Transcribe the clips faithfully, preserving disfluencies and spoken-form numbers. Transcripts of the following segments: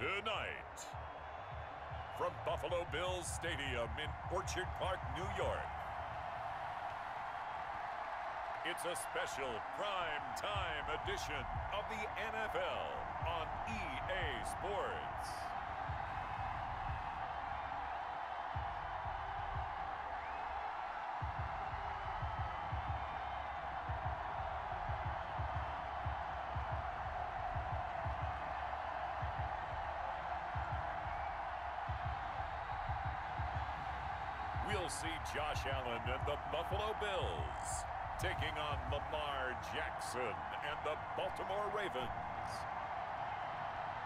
tonight. From Buffalo Bills Stadium in Orchard Park, New York, it's a special prime-time edition of the N F L on E A Sports. See Josh Allen and the Buffalo Bills taking on Lamar Jackson and the Baltimore Ravens.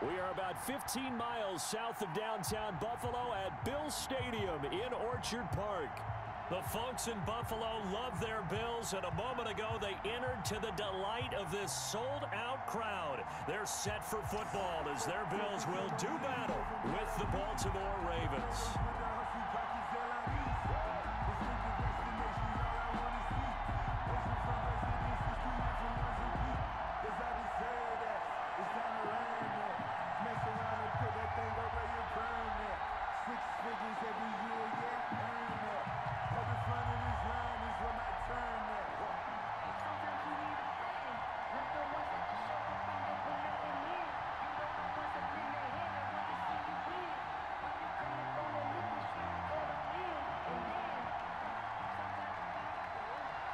We are about fifteen miles south of downtown Buffalo at Bills Stadium in Orchard Park. The folks in Buffalo love their Bills, and a moment ago they entered to the delight of this sold-out crowd. They're set for football as their Bills will do battle with the Baltimore Ravens.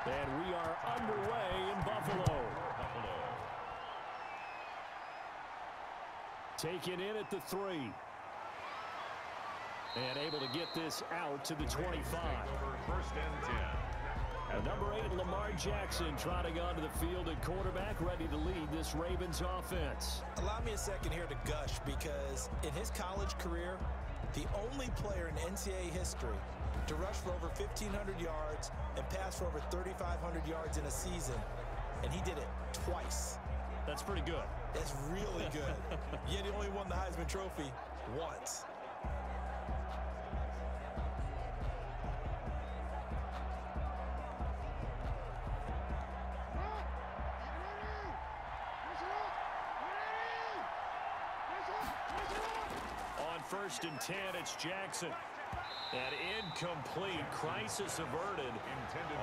And we are underway in Buffalo. Buffalo. Taken in at the three. And able to get this out to the twenty-five. First and ten. And number eight, Lamar Jackson, trotting onto the field at quarterback, ready to lead this Ravens offense. Allow me a second here to gush, because in his college career, the only player in N C double A history to rush for over fifteen hundred yards and pass for over thirty-five hundred yards in a season, and he did it twice. That's pretty good. That's really good. Yet he only won the Heisman Trophy once. On first and ten, it's Jackson. An incomplete, crisis averted,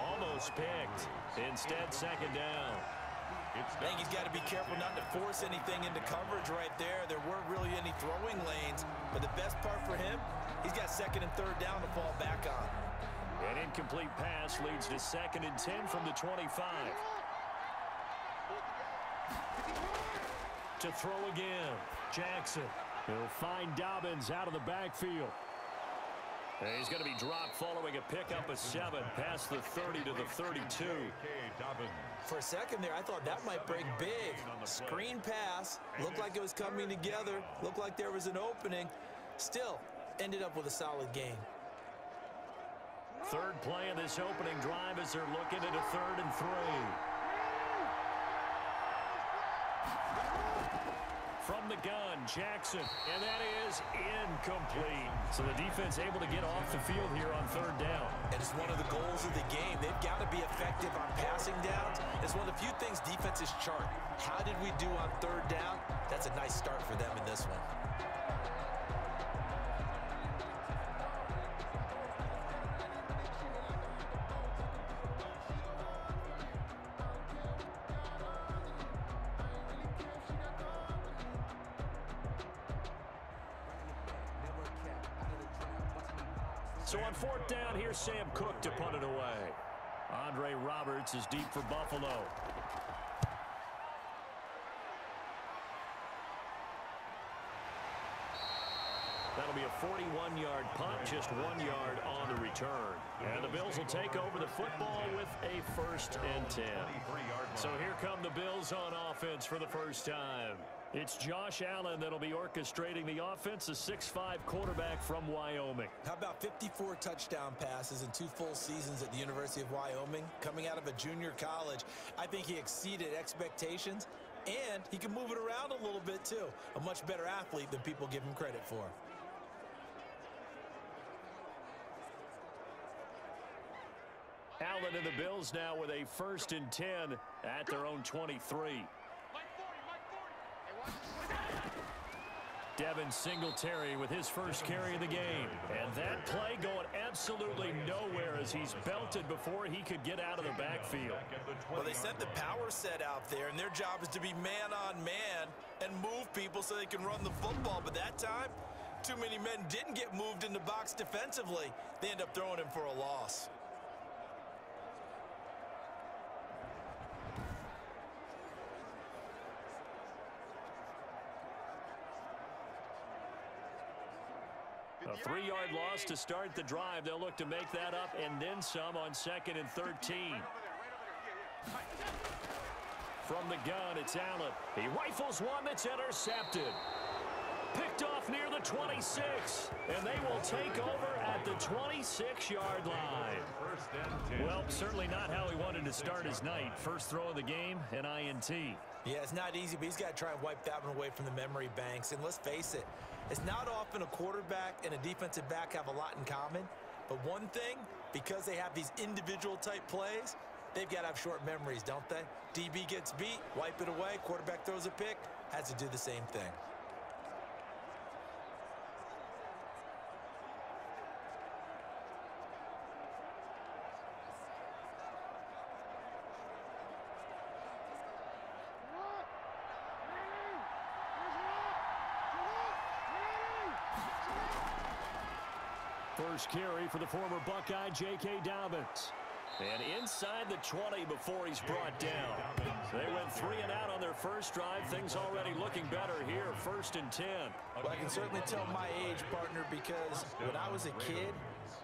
almost picked. Instead, second down. I think he's got to be careful not to force anything into coverage right there. There weren't really any throwing lanes, but the best part for him, he's got second and third down to fall back on. An incomplete pass leads to second and ten from the twenty-five. To throw again, Jackson. He'll find Dobbins out of the backfield. And he's going to be dropped following a pickup of seven, past the thirty to the thirty-two. For a second there, I thought that might break big. Screen pass, looked like it was coming together, looked like there was an opening. Still, ended up with a solid game. Third play of this opening drive as they're looking at a third and three. From the gun, Jackson, and that is incomplete. So the defense able to get off the field here on third down. And it's one of the goals of the game. They've got to be effective on passing downs. It's one of the few things defenses chart. How did we do on third down? That's a nice start for them in this one. So on fourth down, here's Sam Koch to punt it away. Andre Roberts is deep for Buffalo. That'll be a forty-one yard punt, just one yard on the return. And the Bills will take over the football with a first and ten. So here come the Bills on offense for the first time. It's Josh Allen that'll be orchestrating the offense, a six five quarterback from Wyoming. How about fifty-four touchdown passes in two full seasons at the University of Wyoming? Coming out of a junior college, I think he exceeded expectations, and he can move it around a little bit, too. A much better athlete than people give him credit for. Allen and the Bills now with a first and ten at their own twenty-three. Devin Singletary with his first carry of the game. And that play going absolutely nowhere as he's belted before he could get out of the backfield. Well, they said the power set out there, and their job is to be man on man and move people so they can run the football. But that time, too many men didn't get moved in the box defensively. They end up throwing him for a loss. A three-yard loss to start the drive. They'll look to make that up and then some on second and thirteen. From the gun, it's Allen. He rifles one that's intercepted. Picked off near the twenty-six. And they will take over at the twenty-six-yard line. Well, certainly not how he wanted to start his night. First throw of the game, an I N T. Yeah, it's not easy, but he's got to try and wipe that one away from the memory banks. And let's face it, it's not often a quarterback and a defensive back have a lot in common. But one thing, because they have these individual-type plays, they've got to have short memories, don't they? D B gets beat, wipe it away, quarterback throws a pick, has to do the same thing. First carry for the former Buckeye, J K. Dobbins. And inside the twenty before he's brought down. They went three and out on their first drive. Things already looking better here, first and ten. Well, I can certainly tell my age, partner, because when I was a kid,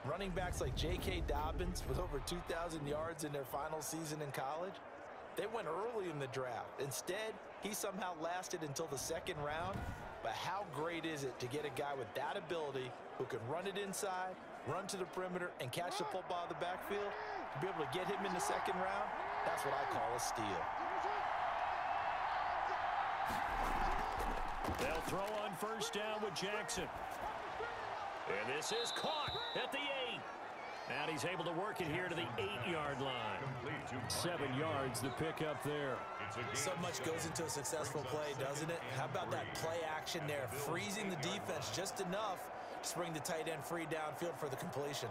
running backs like J K. Dobbins with over two thousand yards in their final season in college, they went early in the draft. Instead, he somehow lasted until the second round. But how great is it to get a guy with that ability who can run it inside, run to the perimeter, and catch the football out of the backfield? To be able to get him in the second round, that's what I call a steal. They'll throw on first down with Jackson. And this is caught at the eight. And he's able to work it here to the eight-yard line. Seven yards, the pick up there. So much goes into a successful play, doesn't it? How about that play action there? Freezing the defense just enough to bring the tight end free downfield for the completion.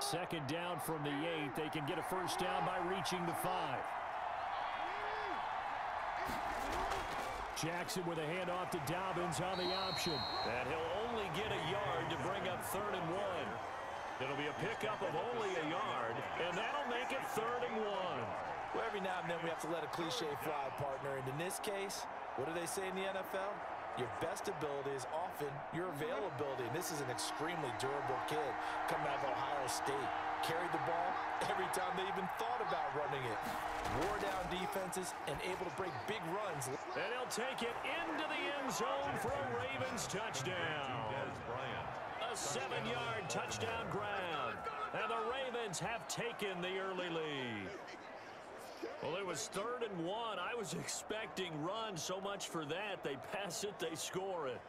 Second down from the eight. They can get a first down by reaching the five. Jackson with a handoff to Dobbins on the option. And he'll only get a yard to bring up third and one. It'll be a pickup of only a yard, and that'll make it third and one. Well, every now and then we have to let a cliche fly, partner. And in this case, what do they say in the N F L? Your best ability is often your availability. And this is an extremely durable kid coming out of Ohio State. Carried the ball every time they even thought about running it. Wore down defenses and able to break big runs. And he'll take it into the end zone for a Ravens touchdown. A seven-yard touchdown grab. And the Ravens have taken the early lead. Well, it was third and one. I was expecting runs, so much for that. They pass it, they score it.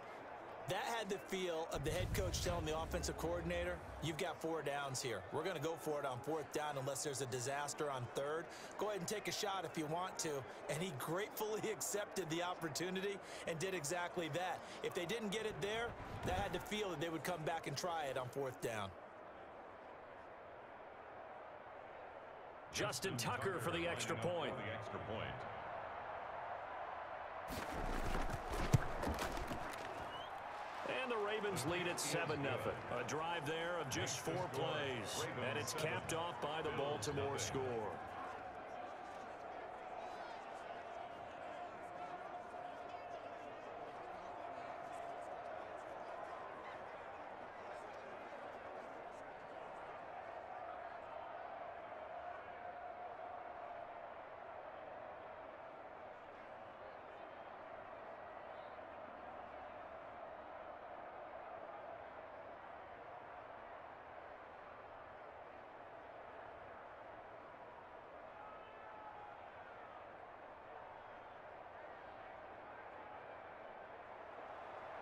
That had the feel of the head coach telling the offensive coordinator, you've got four downs here. We're going to go for it on fourth down unless there's a disaster on third. Go ahead and take a shot if you want to. And he gratefully accepted the opportunity and did exactly that. If they didn't get it there, that had the feel that they would come back and try it on fourth down. Justin Tucker for the extra point. And the Ravens lead at seven nothing. A drive there of just four plays. And it's capped off by the Baltimore score.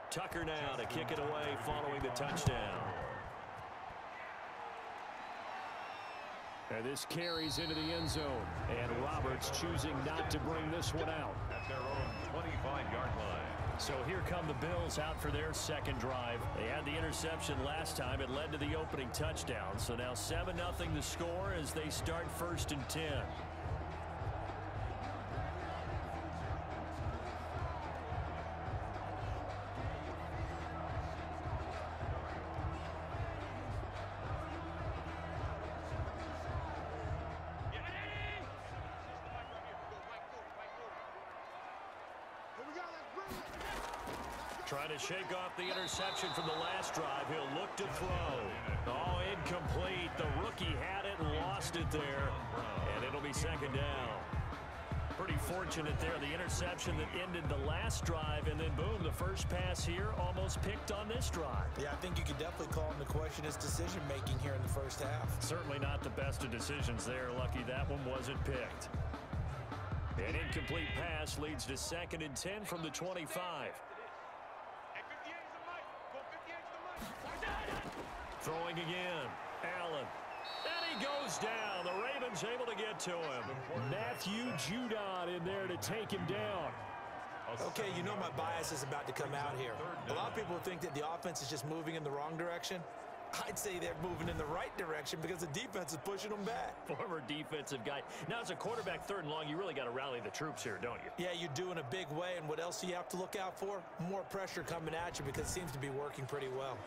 Tucker now to kick it away following the touchdown. And this carries into the end zone. And Roberts choosing not to bring this one out. At their own twenty-five yard line. So here come the Bills out for their second drive. They had the interception last time. It led to the opening touchdown. So now seven nothing the score as they start first and ten. Trying to shake off the interception from the last drive. He'll look to throw. Oh, incomplete. The rookie had it and lost it there. And it'll be second down. Pretty fortunate there. The interception that ended the last drive, and then boom, the first pass here almost picked on this drive. Yeah, I think you could definitely call into question his decision-making here in the first half. Certainly not the best of decisions there. Lucky that one wasn't picked. An incomplete pass leads to second and ten from the twenty-five. Throwing again. Allen. And he goes down. The Ravens able to get to him. Matthew Judon in there to take him down. Okay, you know my bias is about to come out here. A lot of people think that the offense is just moving in the wrong direction. I'd say they're moving in the right direction because the defense is pushing them back. Former defensive guy. Now as a quarterback, third and long, you really got to rally the troops here, don't you? Yeah, you do in a big way. And what else do you have to look out for? More pressure coming at you because it seems to be working pretty well.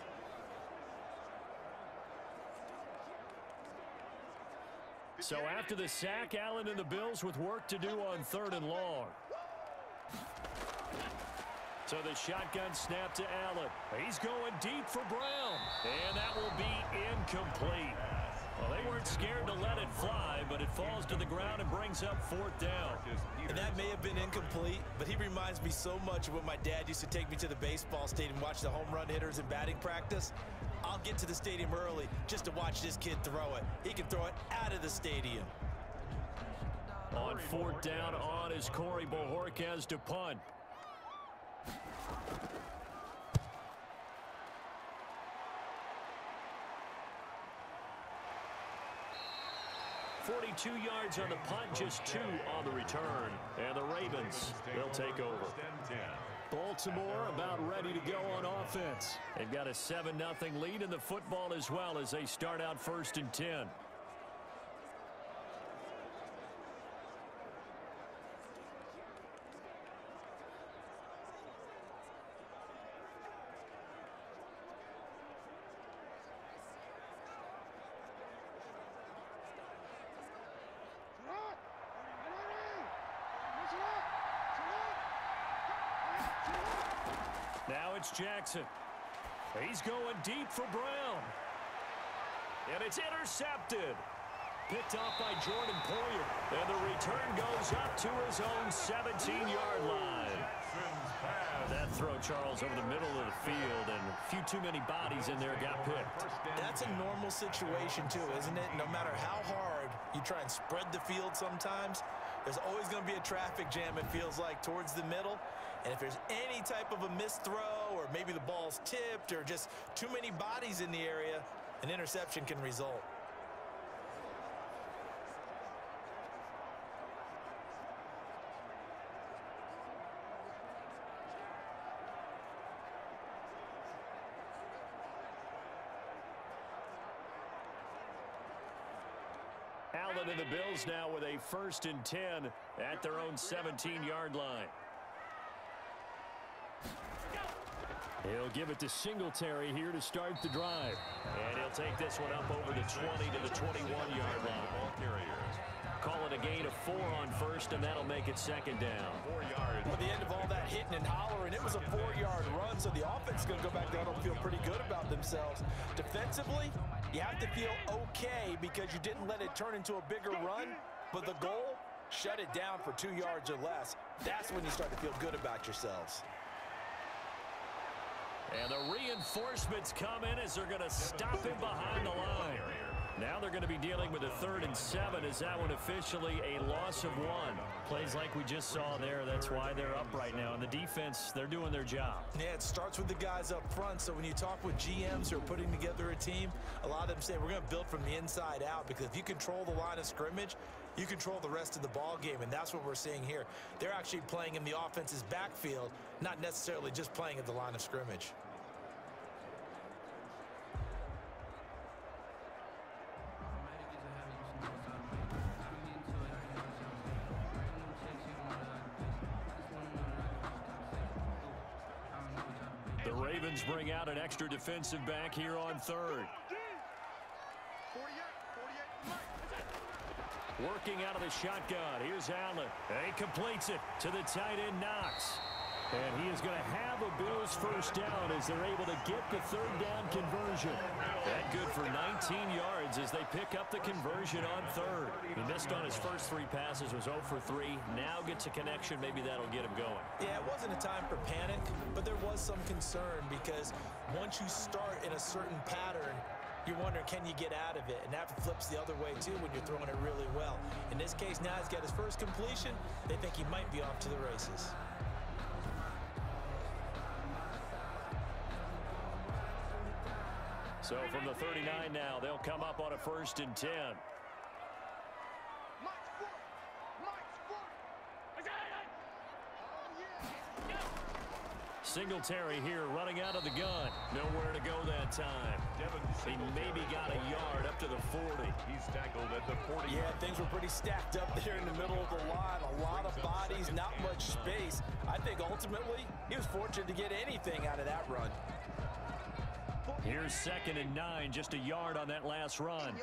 So after the sack, Allen and the Bills with work to do on third and long. So the shotgun snap to Allen. He's going deep for Brown. And that will be incomplete. Well, they weren't scared to let it fly, but it falls to the ground and brings up fourth down. And that may have been incomplete, but he reminds me so much of when my dad used to take me to the baseball stadium and watch the home run hitters in batting practice. I'll get to the stadium early just to watch this kid throw it. He can throw it out of the stadium. On fourth down, on is Corey Bojorquez to punt. forty-two yards on the punt, just two on the return. And the Ravens, they'll take over. Baltimore about ready to go on offense. They've got a seven nothing lead in the football as well as they start out first and ten. Jackson. He's going deep for Brown. And it's intercepted. Picked off by Jordan Poyer. And the return goes up to his own seventeen yard line. That throw, Charles, over the middle of the field, and a few too many bodies in there got picked. That's a normal situation, too, isn't it? No matter how hard you try and spread the field sometimes, there's always going to be a traffic jam, it feels like, towards the middle. And if there's any type of a missed throw, or maybe the ball's tipped, or just too many bodies in the area, an interception can result. Allen and the Bills now with a first and ten at their own seventeen yard line. He'll give it to Singletary here to start the drive. And he'll take this one up over the twenty to the twenty-one yard line. Call it a gain of four on first, and that'll make it second down. Well, at the end of all that hitting and hollering, it was a four yard run, so the offense is going to go back there and feel pretty good about themselves. Defensively, you have to feel okay because you didn't let it turn into a bigger run, but the goal, shut it down for two yards or less. That's when you start to feel good about yourselves. And the reinforcements come in as they're going to stop him behind the line. Now they're going to be dealing with a third and seven. Is that one officially a loss of one? Plays like we just saw there. That's why they're up right now. And the defense, they're doing their job. Yeah, it starts with the guys up front. So when you talk with G Ms who are putting together a team, a lot of them say we're going to build from the inside out, because if you control the line of scrimmage, you control the rest of the ball game, and that's what we're seeing here. They're actually playing in the offense's backfield, not necessarily just playing at the line of scrimmage. The Ravens bring out an extra defensive back here on third. Working out of the shotgun. Here's Allen. And he completes it to the tight end, Knox. And he is going to have a Bills first down as they're able to get the third down conversion. That good for nineteen yards as they pick up the conversion on third. He missed on his first three passes, was zero for three. Now gets a connection. Maybe that'll get him going. Yeah, it wasn't a time for panic, but there was some concern, because once you start in a certain pattern, you wonder, can you get out of it? And that flips the other way, too, when you're throwing it really well. In this case, now he's got his first completion. They think he might be off to the races. So from the thirty-nine now, they'll come up on a first and ten. Singletary here running out of the gun. Nowhere to go that time. He maybe got a yard up to the forty. He's tackled at the forty. Yeah, things were pretty stacked up there in the middle of the line. A lot of bodies, not much space. I think ultimately he was fortunate to get anything out of that run. Here's second and nine, just a yard on that last run.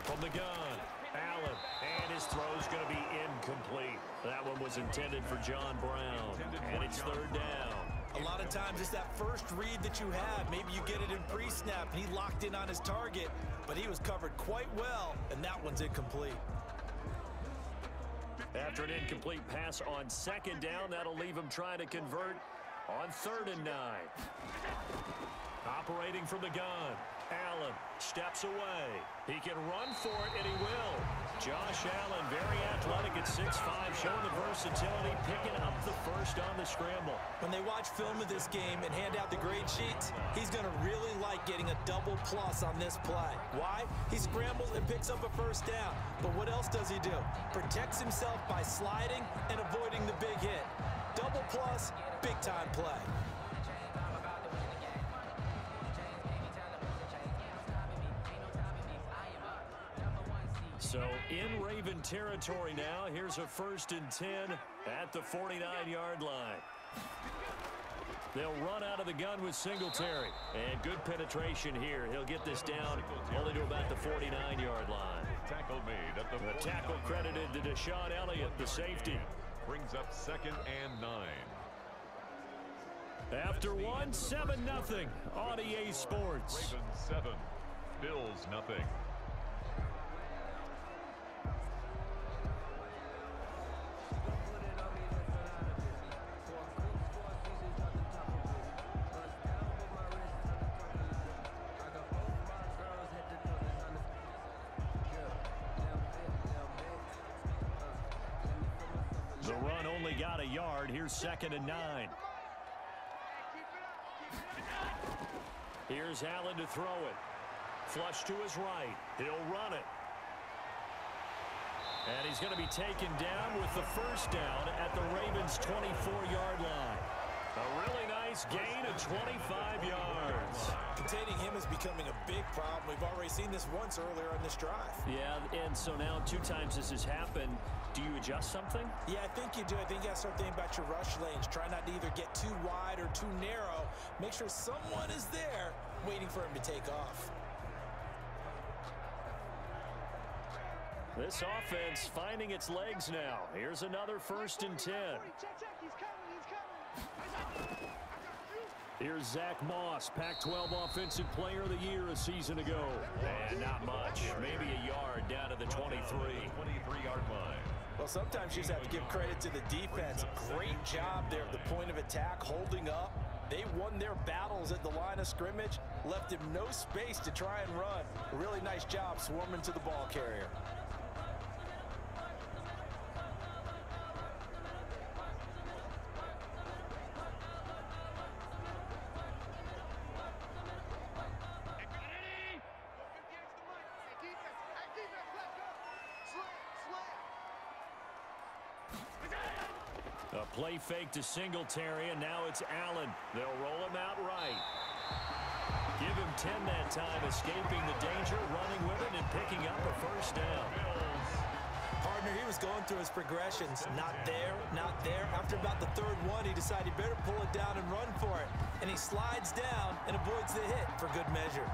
From the gun, Allen. And his throw's going to be incomplete. That one was intended for John Brown. And it's third down. A lot of times it's that first read that you have. Maybe you get it in pre-snap, and he locked in on his target, but he was covered quite well, and that one's incomplete. After an incomplete pass on second down, that'll leave him trying to convert on third and nine. Operating from the gun, Allen steps away. He can run for it, and he will. Josh Allen, very athletic at six five, showing the versatility, picking up the first on the scramble. When they watch film of this game and hand out the grade sheets, he's going to really like getting a double plus on this play. Why? He scrambles and picks up a first down. But what else does he do? Protects himself by sliding and avoiding the big hit. Double plus, big-time play. So in Raven territory now, here's a first and ten at the forty-nine yard line. They'll run out of the gun with Singletary. And good penetration here. He'll get this down only to about the forty-nine yard line. Tackle made at the, the tackle credited to Deshaun Elliott, the safety. Brings up second and nine. After one, seven nothing on E A Sports. Ravens seven, Bills nothing. Yard. Here's second and nine. Here's Allen to throw it. Flush to his right. He'll run it. And he's going to be taken down with the first down at the Ravens' twenty-four yard line. A really nice gain of twenty-five yards. Containing him is becoming a big problem. We've already seen this once earlier on this drive. Yeah, and so now two times this has happened. Do you adjust something? Yeah, I think you do. I think you have something about your rush lanes. Try not to either get too wide or too narrow. Make sure someone is there waiting for him to take off. This offense finding its legs now. Here's another first and ten. Here's Zach Moss, Pac twelve Offensive Player of the Year a season ago. And not much. Maybe a yard down to the twenty-three yard line. Well, sometimes you just have to give credit to the defense. Great job there at the point of attack, holding up They won their battles at the line of scrimmage, left him no space to try and run. Really nice job swarming to the ball carrier. Play fake to Singletary, and now it's Allen. They'll roll him out right. Give him ten that time, escaping the danger, running with it, and picking up a first down. Partner, he was going through his progressions. Not there, not there. After about the third one, he decided he better pull it down and run for it. And he slides down and avoids the hit for good measure.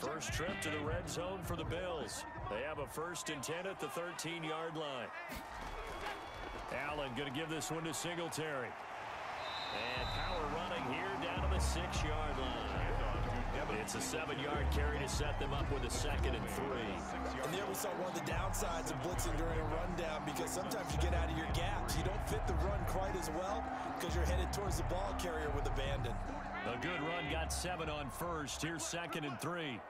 First trip to the red zone for the Bills. They have a first and ten at the thirteen-yard line. Allen going to give this one to Singletary. And power running here down to the six-yard line. It's a seven-yard carry to set them up with a second and three. And there we saw one of the downsides of blitzing during a rundown, because sometimes you get out of your gaps. You don't fit the run quite as well because you're headed towards the ball carrier with abandon. A good run got seven on first. Here's second and three.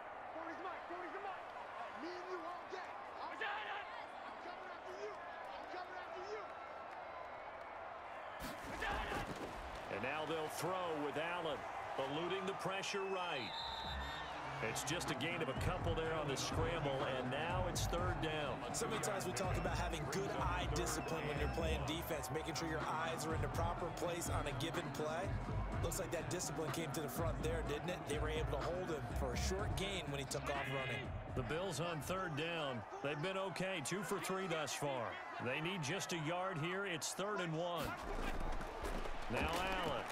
They'll throw with Allen, eluding the pressure right. It's just a gain of a couple there on the scramble, and now it's third down. So many times we talk about having good eye discipline when you're playing defense, making sure your eyes are in the proper place on a given play. Looks like that discipline came to the front there, didn't it? They were able to hold him for a short gain when he took off running. The Bills on third down. They've been okay, two for three thus far. They need just a yard here. It's third and one. Now Allen.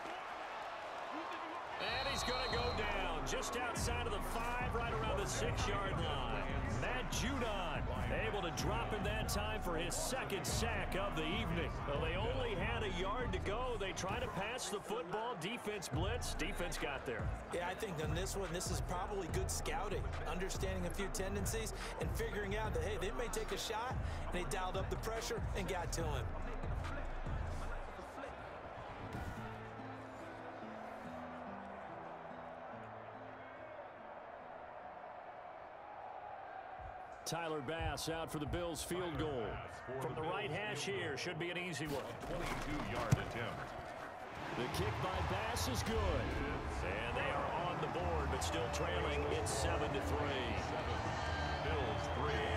And he's going to go down just outside of the five, right around the six-yard line. Matt Judon able to drop him that time for his second sack of the evening. Well, they only had a yard to go. They try to pass the football. Defense blitz. Defense got there. Yeah, I think on this one, this is probably good scouting, understanding a few tendencies, and figuring out that, hey, they may take a shot, and they dialed up the pressure and got to him. Tyler Bass out for the Bills field goal. From the right hash here, should be an easy one. twenty-two-yard attempt. The kick by Bass is good. And they are on the board, but still trailing. It's seven to three. Bills three.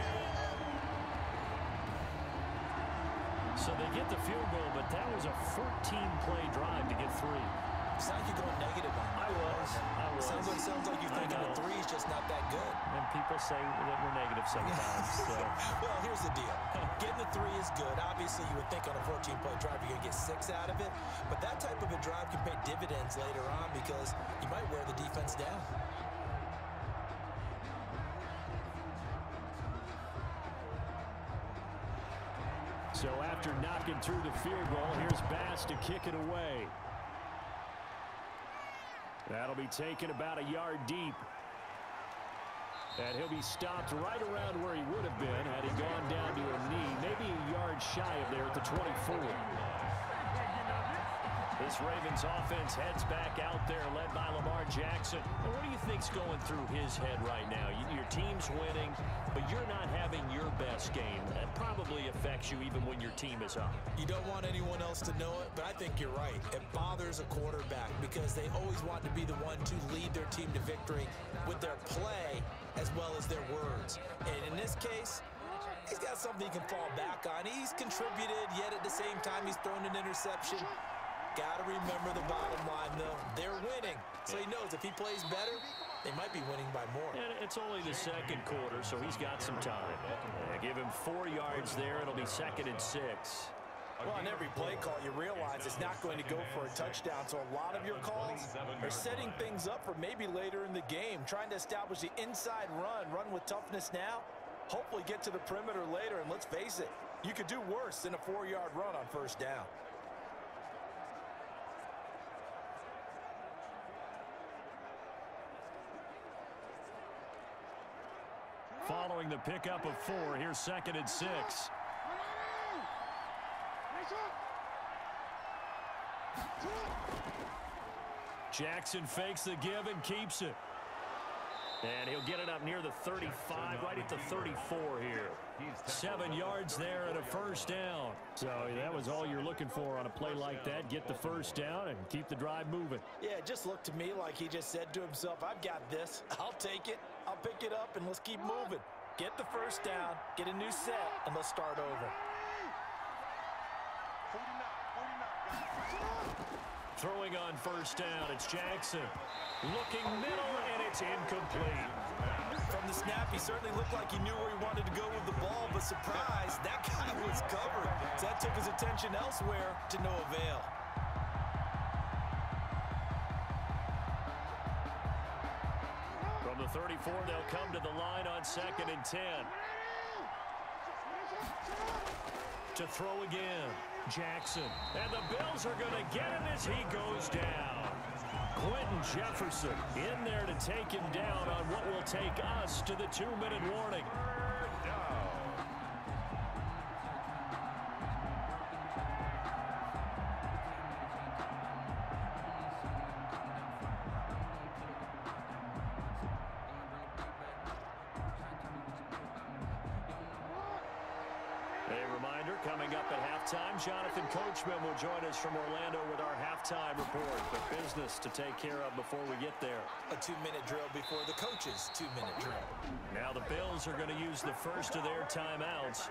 So they get the field goal, but that was a fourteen-play drive to get three. It's like you're going negative on that. I was. I was. Sounds like, sounds like you're thinking a three is just not that good. And people say that we're negative sometimes. So. Well, here's the deal. Getting a three is good. Obviously, you would think on a fourteen-play drive you're going to get six out of it. But that type of a drive can pay dividends later on because you might wear the defense down. So after knocking through the field goal, here's Bass to kick it away. That'll be taken about a yard deep. And he'll be stopped right around where he would have been had he gone down to a knee, maybe a yard shy of there at the twenty-four. This Ravens offense heads back out there, led by Lamar Jackson. Now, what do you think's going through his head right now? You, your team's winning, but you're not having your best game. That probably affects you even when your team is up. You don't want anyone else to know it, but I think you're right. It bothers a quarterback because they always want to be the one to lead their team to victory with their play as well as their words. And in this case, he's got something he can fall back on. He's contributed, yet at the same time he's thrown an interception. Got to remember the bottom line, though. They're winning. So he knows if he plays better, they might be winning by more. And it's only the second quarter, so he's got some time. They give him four yards there. It'll be second and six. Well, on every play call, you realize it's not going to go for a touchdown, so a lot of your calls are setting things up for maybe later in the game, trying to establish the inside run, run with toughness now, hopefully get to the perimeter later, and let's face it, you could do worse than a four-yard run on first down. Following the pickup of four, here's second and six. Jackson fakes the give and keeps it. And he'll get it up near the thirty-five, right at the thirty-four here. Seven yards there and a first down. So that was all you're looking for on a play like that. Get the first down and keep the drive moving. Yeah, it just looked to me like he just said to himself, I've got this. I'll take it. I'll pick it up, and let's keep moving. Get the first down, get a new set, and let's start over. Throwing on first down, it's Jackson. Looking middle, and it's incomplete. From the snap, he certainly looked like he knew where he wanted to go with the ball, but surprise, that guy was covered. So that took his attention elsewhere to no avail. From the thirty-four, they'll come to the line on second and ten. To throw again, Jackson. And the Bills are going to get him as he goes down. Quentin Jefferson in there to take him down on what will take us to the two-minute warning. A reminder, coming up at halftime, Jonathan Coachman will join us from Orlando with our halftime report. But business to take care of before we get there. A two-minute drill before the coaches' two-minute drill. Now the Bills are going to use the first of their timeouts.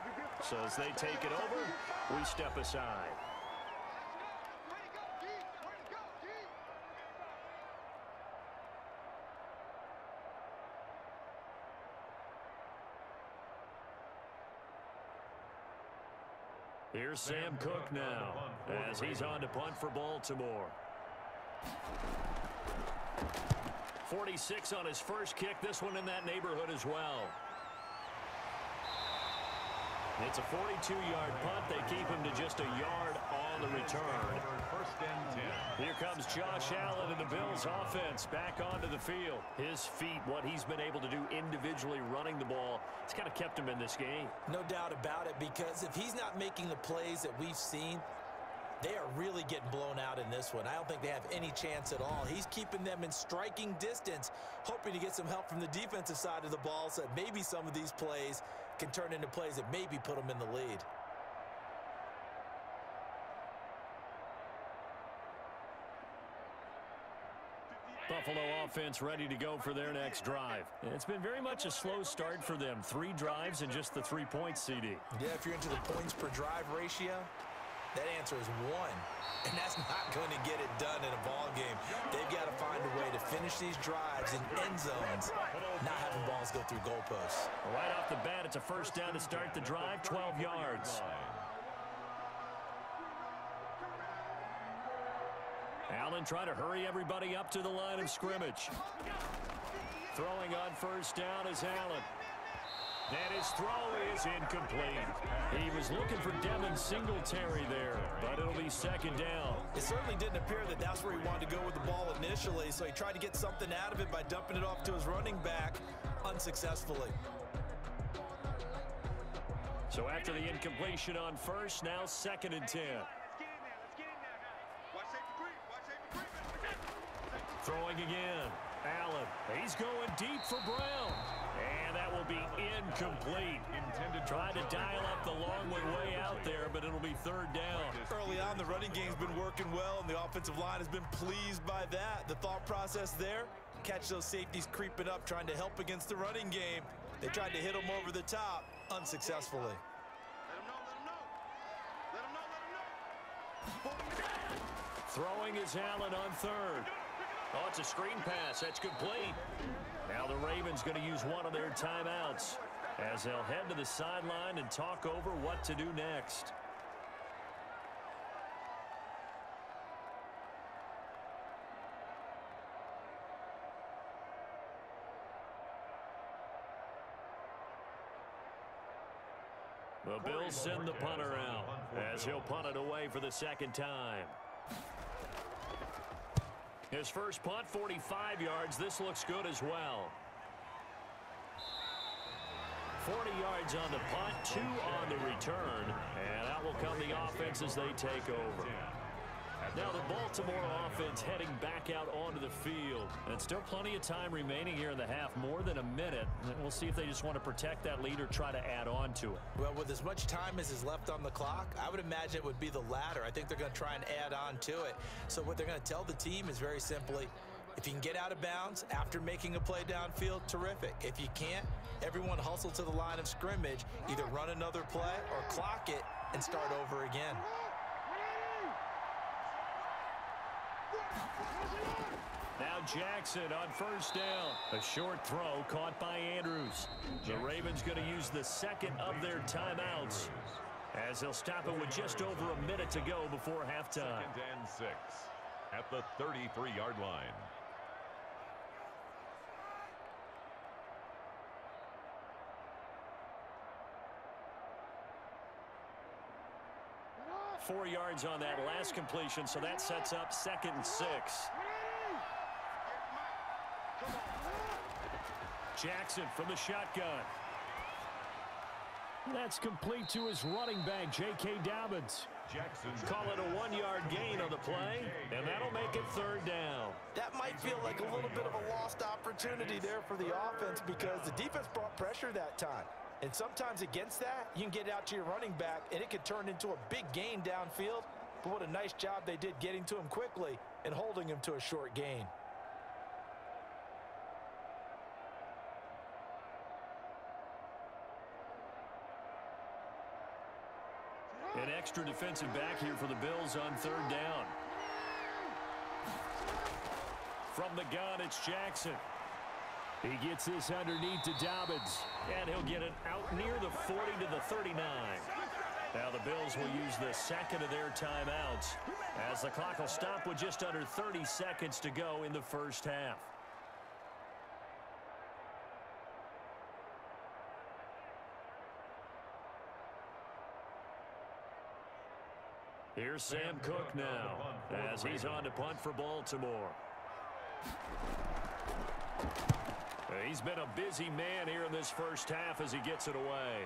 So as they take it over, we step aside. Here's Sam Koch now, as he's on to punt for Baltimore. forty-six on his first kick, this one in that neighborhood as well. It's a forty-two-yard punt. They keep him to just a yard on the return. Here comes Josh Allen and the Bills offense back onto the field. His feet, what he's been able to do individually running the ball, it's kind of kept him in this game. No doubt about it, because if he's not making the plays that we've seen, they are really getting blown out in this one. I don't think they have any chance at all. He's keeping them in striking distance, hoping to get some help from the defensive side of the ball so that maybe some of these plays can turn into plays that maybe put them in the lead. Buffalo offense ready to go for their next drive. It's been very much a slow start for them. Three drives and just the three-point C D. Yeah, if you're into the points per drive ratio, that answer is one. And that's not going to get it done in a ball game. They've got to find a way to finish these drives in end zones, not having balls go through goalposts. Right off the bat, it's a first down to start the drive, twelve yards. Allen trying to hurry everybody up to the line of scrimmage. Throwing on first down is Allen. And his throw is incomplete. He was looking for Devin Singletary there, but it'll be second down. It certainly didn't appear that that's where he wanted to go with the ball initially, so he tried to get something out of it by dumping it off to his running back unsuccessfully. So after the incompletion on first, now second and ten. Throwing again, Allen. He's going deep for Brown. And that will be incomplete. Trying to dial up the long way out there, but it'll be third down. Early on, the running game's been working well, and the offensive line has been pleased by that. The thought process there, catch those safeties creeping up, trying to help against the running game. They tried to hit them over the top unsuccessfully. Let them know, let them know. Let them know, let them know. Throwing is Allen on third. Oh, it's a screen pass. That's complete. Now the Ravens going to use one of their timeouts as they'll head to the sideline and talk over what to do next. The Bills send the punter out as he'll punt it away for the second time. His first punt, forty-five yards. This looks good as well. forty yards on the punt, two on the return, and that will come the offense as they take over. Now the Baltimore offense heading back out onto the field. And still plenty of time remaining here in the half, more than a minute. And we'll see if they just want to protect that lead or try to add on to it. Well, with as much time as is left on the clock, I would imagine it would be the latter. I think they're going to try and add on to it. So what they're going to tell the team is very simply, if you can get out of bounds after making a play downfield, terrific. If you can't, everyone hustle to the line of scrimmage, either run another play or clock it and start over again. Now Jackson on first down. A short throw caught by Andrews. The Ravens going to use the second of their timeouts as they'll stop it with just over a minute to go before halftime. Second and six at the thirty-three yard line. Four yards on that last completion, so that sets up second and six. Jackson from the shotgun. That's complete to his running back, J K. Dobbins. Jackson's call it a one-yard gain on the play, and that'll make it third down. That might feel like a little bit of a lost opportunity there for the offense because the defense brought pressure that time. And sometimes against that, you can get it out to your running back, and it could turn into a big gain downfield. But what a nice job they did getting to him quickly and holding him to a short gain. An extra defensive back here for the Bills on third down. From the gun, it's Jackson. He gets this underneath to Dobbins, and he'll get it out near the forty to the thirty-nine. Now the Bills will use the second of their timeouts as the clock will stop with just under thirty seconds to go in the first half. Here's Sam Koch now as he's on to punt for Baltimore. He's been a busy man here in this first half as he gets it away.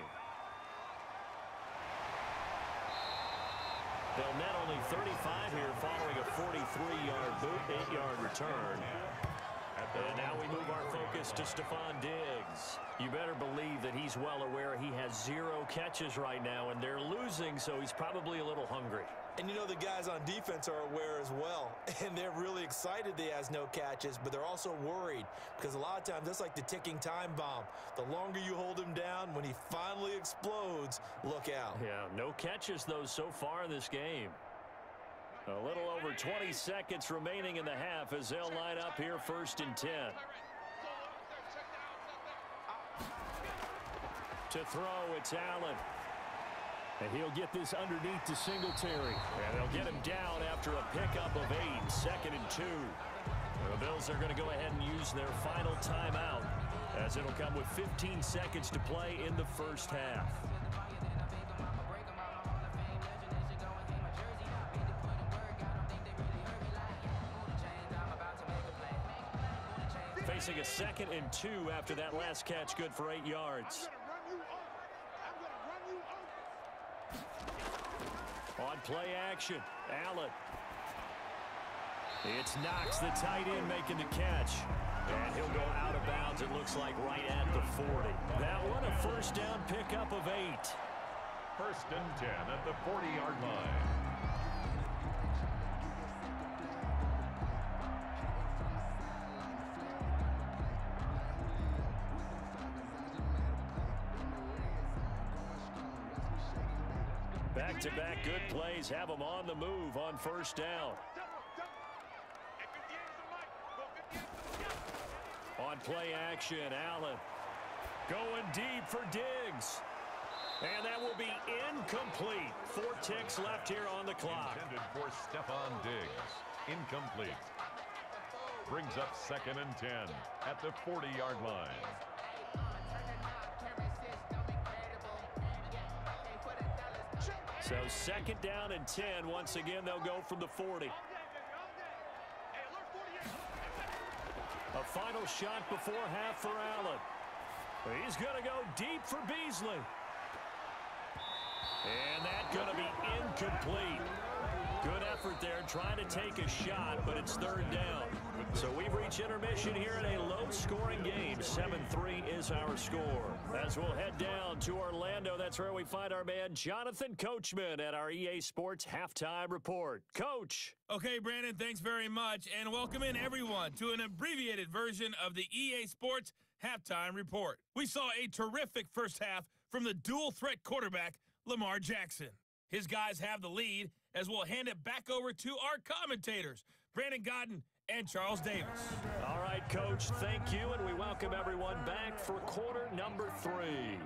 They'll net only thirty-five here following a forty-three yard boot, eight yard return. And now we move our focus to Stefon Diggs. You better believe that he's well aware he has zero catches right now, and they're losing, so he's probably a little hungry. And you know the guys on defense are aware as well, and they're really excited that he has no catches, but they're also worried because a lot of times that's like the ticking time bomb. The longer you hold him down, when he finally explodes, look out. Yeah, no catches, though, so far in this game. A little over twenty seconds remaining in the half as they'll line up here first and ten. To throw, it's Allen. And he'll get this underneath to Singletary. And they'll get him down after a pickup of eight, second and two. The Bills are going to go ahead and use their final timeout as it'll come with fifteen seconds to play in the first half. Facing a second and two after that last catch, good for eight yards. On play action, Allen. It's Knox, the tight end, making the catch. And he'll go out of bounds, it looks like, right at the forty. That one, a first down pickup of eight. First and ten at the forty yard line. Back-to-back good plays have them on the move on first down. On play action, Allen. Going deep for Diggs. And that will be incomplete. Four ticks left here on the clock. Intended for Stefon Diggs. Incomplete. Brings up second and ten at the forty yard line. So second down and ten. Once again, they'll go from the forty. A final shot before half for Allen. He's going to go deep for Beasley. And that's going to be incomplete. Good effort there, trying to take a shot, but it's third down. So we've reached intermission here in a low-scoring game. seven three is our score. As we'll head down to Orlando, that's where we find our man Jonathan Coachman at our E A Sports Halftime Report. Coach. Okay, Brandon, thanks very much, and welcome in everyone to an abbreviated version of the E A Sports Halftime Report. We saw a terrific first half from the dual-threat quarterback, Lamar Jackson. His guys have the lead, as we'll hand it back over to our commentators, Brandon Gaudin and Charles Davis. All right, Coach, thank you, and we welcome everyone back for quarter number three.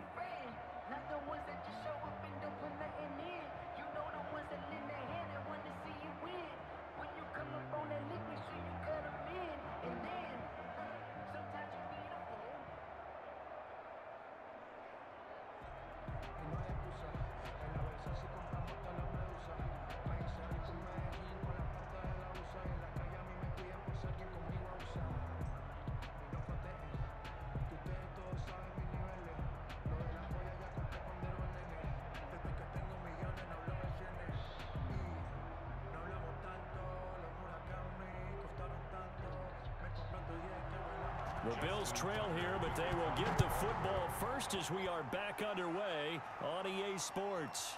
The Bills trail here, but they will get the football first as we are back underway on E A Sports.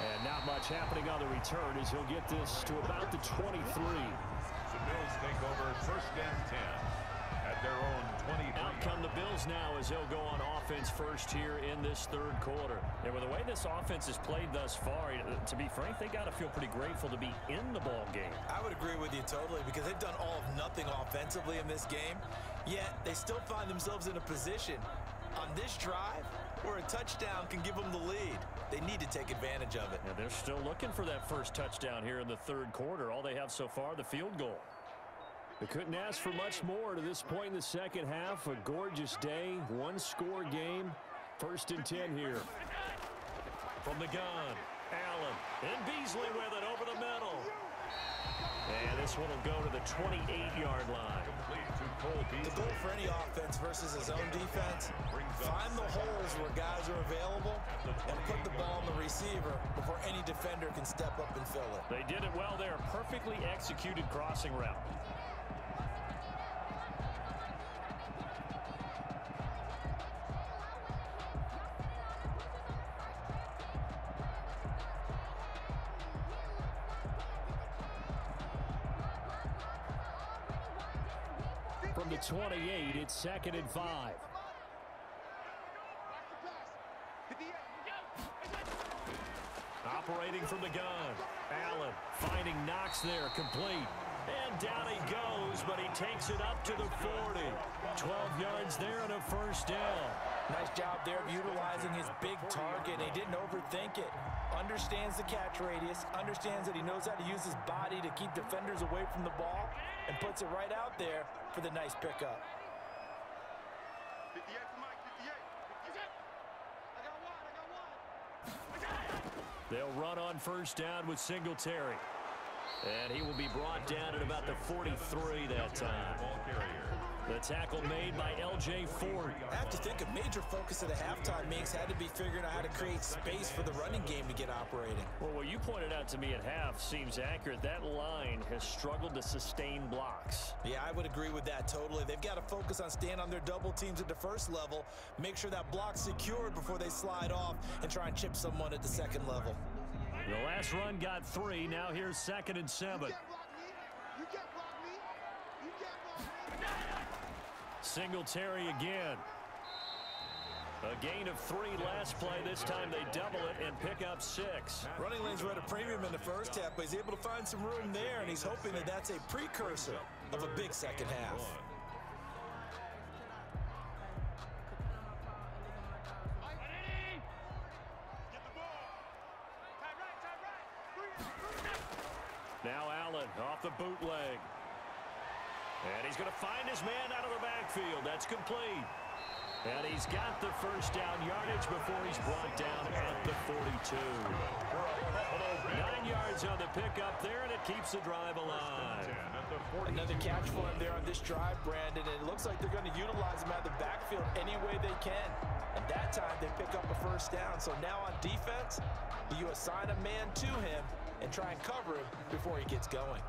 And not much happening on the return as he'll get this to about the twenty-three. The Bills take over first and ten at their own twenty-three. Out come the Bills now as they'll go on offense first here in this third quarter. And with the way this offense has played thus far, to be frank, they got to feel pretty grateful to be in the ball game. I would agree with you totally, because they've done all of nothing offensively in this game, yet they still find themselves in a position on this drive where a touchdown can give them the lead. They need to take advantage of it. And they're still looking for that first touchdown here in the third quarter. All they have so far, the field goal. They couldn't ask for much more to this point in the second half. A gorgeous day, one score game. First and ten here. From the gun, Allen and Beasley with it over the middle. And this one will go to the twenty-eight yard line. The goal for any offense versus his own defense, find the holes where guys are available and put the ball on the receiver before any defender can step up and fill it. They did it well there. Perfectly executed crossing route. From the twenty-eight, it's second and five. Operating from the gun. Allen finding Knox there, complete. And down he goes, but he takes it up to the forty. twelve yards there and a first down. Nice job there of utilizing his big target. He didn't overthink it. Understands the catch radius, understands that he knows how to use his body to keep defenders away from the ball, and puts it right out there for the nice pickup. They'll run on first down with Singletary. And he will be brought down at about the forty-three that time. The tackle made by L J Ford. I have to think a major focus of the halftime mix had to be figuring out how to create space for the running game to get operating. Well, what you pointed out to me at half seems accurate. That line has struggled to sustain blocks. Yeah, I would agree with that totally. They've got to focus on staying on their double teams at the first level, make sure that block's secured before they slide off and try and chip someone at the second level. The last run got three. Now here's second and seven. You can't block me. You can't block me. You can't block me. Singletary again. A gain of three last play. This time they double it and pick up six. Running lanes were at a premium in the first half, but he's able to find some room there, and he's hoping that that's a precursor of a big second half. Now Allen off the bootleg. And he's going to find his man out of the backfield. That's complete. And he's got the first down yardage before he's brought down at the forty-two. Nine yards on the pickup there, and it keeps the drive alive. Another catch for him there on this drive, Brandon, and it looks like they're going to utilize him out of the backfield any way they can. And that time, they pick up a first down. So now on defense, you assign a man to him and try and cover him before he gets going.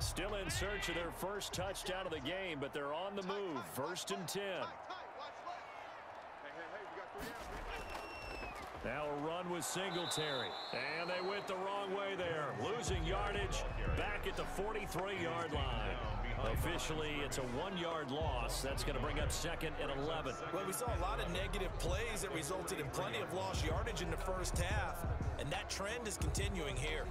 Still in search of their first touchdown of the game, but they're on the move. First and ten. Now a run with Singletary. And they went the wrong way there. Losing yardage back at the forty-three yard line. Officially, it's a one yard loss. That's going to bring up second and eleven. Well, we saw a lot of negative plays that resulted in plenty of lost yardage in the first half. And that trend is continuing here.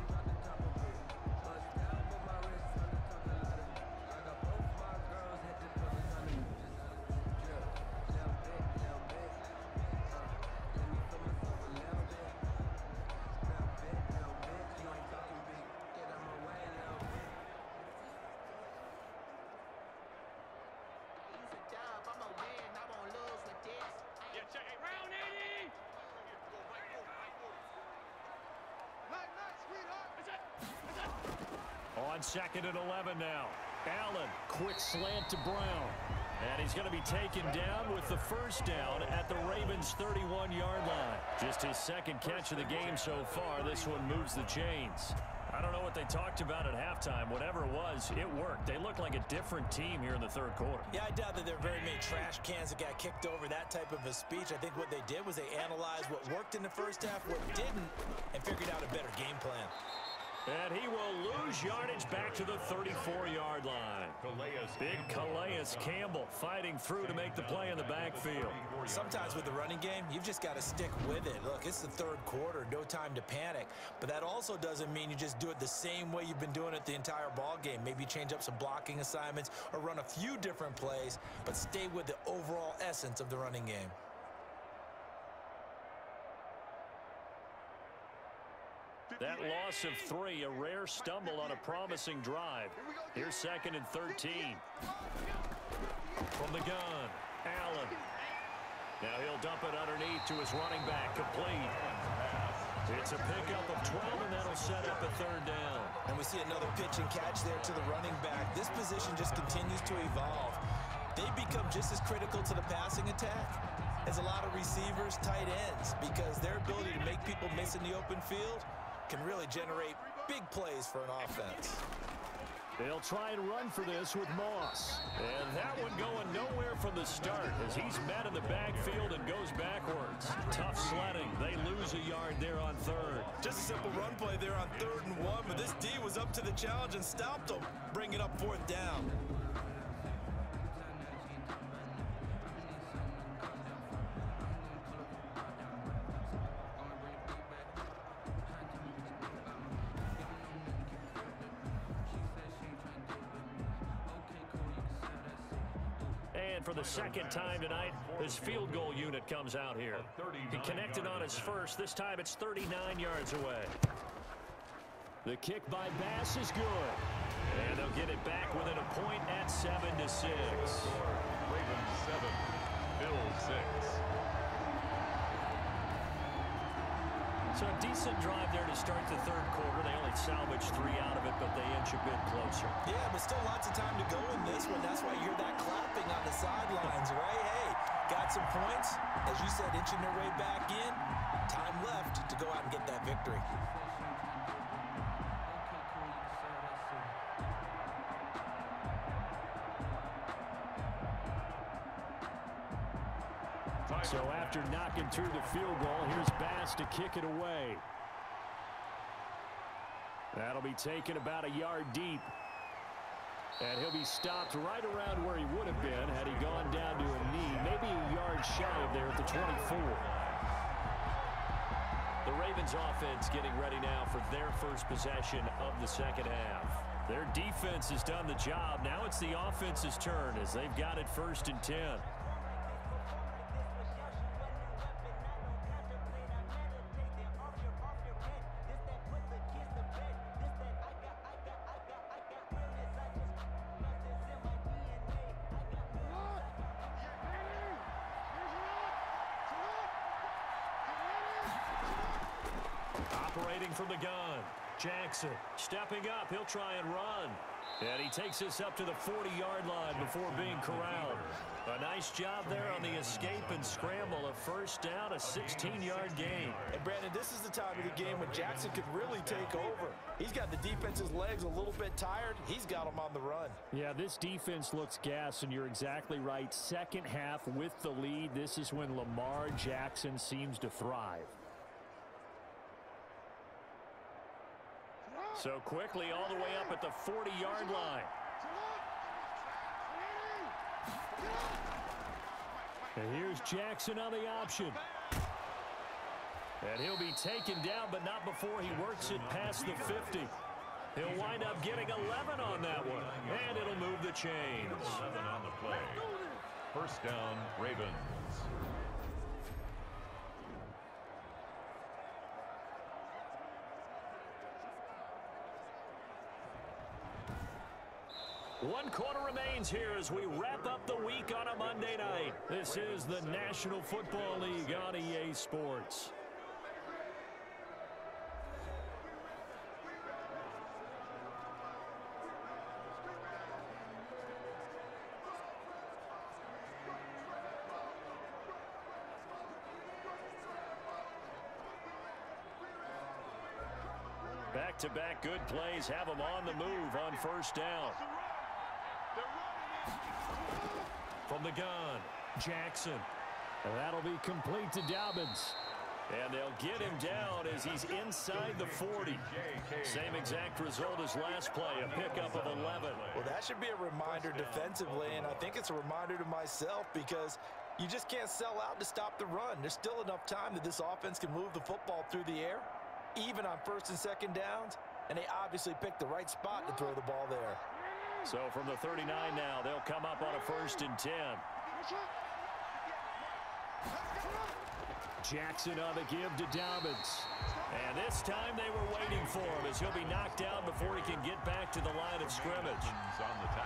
Second and eleven now. Allen, quick slant to Brown. And he's going to be taken down with the first down at the Ravens' thirty-one yard line. Just his second catch of the game so far. This one moves the chains. I don't know what they talked about at halftime. Whatever it was, it worked. They look like a different team here in the third quarter. Yeah, I doubt that there are very many trash cans that got kicked over that type of a speech. I think what they did was they analyzed what worked in the first half, what didn't, and figured out a better game plan. And he will lose yardage back to the thirty-four yard line. Big Calais Campbell fighting through to make the play in the backfield. Sometimes with the running game, you've just got to stick with it. Look, it's the third quarter, no time to panic. But that also doesn't mean you just do it the same way you've been doing it the entire ball game. Maybe change up some blocking assignments or run a few different plays, but stay with the overall essence of the running game. That loss of three, a rare stumble on a promising drive. Here's second and thirteen. From the gun, Allen. Now he'll dump it underneath to his running back, complete. It's a pickup of twelve, and that'll set up a third down. And we see another pitch and catch there to the running back. This position just continues to evolve. They become just as critical to the passing attack as a lot of receivers, tight ends, because their ability to make people miss in the open field can really generate big plays for an offense. They'll try and run for this with Moss. And that one going nowhere from the start as he's met in the backfield and goes backwards. Tough sledding. They lose a yard there on third. Just a simple run play there on third and one, but this D was up to the challenge and stopped him, bringing up fourth down. For the second time tonight, this field goal unit comes out here. He connected on his first. This time it's thirty-nine yards away. The kick by Bass is good. And they'll get it back within a point at seven to six. Ravens seven, Bills six. So a decent drive there to start the third quarter. They only salvaged three out of it, but they inch a bit closer. Yeah, but still lots of time to go in this one. That's why you hear that clap on the sidelines, right? Hey, got some points. As you said, inching their way back in. Time left to go out and get that victory. So after knocking through the field goal, here's Bass to kick it away. That'll be taken about a yard deep. And he'll be stopped right around where he would have been had he gone down to a knee, maybe a yard shy of there at the twenty-four. The Ravens offense getting ready now for their first possession of the second half. Their defense has done the job. Now it's the offense's turn as they've got it first and ten. operating from the gun. Jackson stepping up. He'll try and run. And he takes us up to the forty-yard line before being corralled. A nice job there on the escape and scramble. A first down, a sixteen-yard gain. And, Brandon, this is the time of the game when Jackson could really take over. He's got the defense's legs a little bit tired. He's got them on the run. Yeah, this defense looks gassed, and you're exactly right. Second half with the lead, this is when Lamar Jackson seems to thrive. So quickly all the way up at the forty-yard line. And here's Jackson on the option. And he'll be taken down, but not before he works it past the fifty. He'll wind up getting eleven on that one. And it'll move the chains. eleven on the play. First down, Ravens. One quarter remains here as we wrap up the week on a Monday night. This is the National Football League on E A Sports. Back-to-back good plays have them on the move on first down. From the gun, Jackson. And that'll be complete to Dobbins. And they'll get him down as he's inside the forty. Same exact result as last play, a pickup of eleven. Well, that should be a reminder defensively, and I think it's a reminder to myself because you just can't sell out to stop the run. There's still enough time that this offense can move the football through the air, even on first and second downs, and they obviously picked the right spot to throw the ball there. So from the thirty-nine now, they'll come up on a first and ten. Jackson on the give to Dobbins. And this time they were waiting for him as he'll be knocked down before he can get back to the line of scrimmage.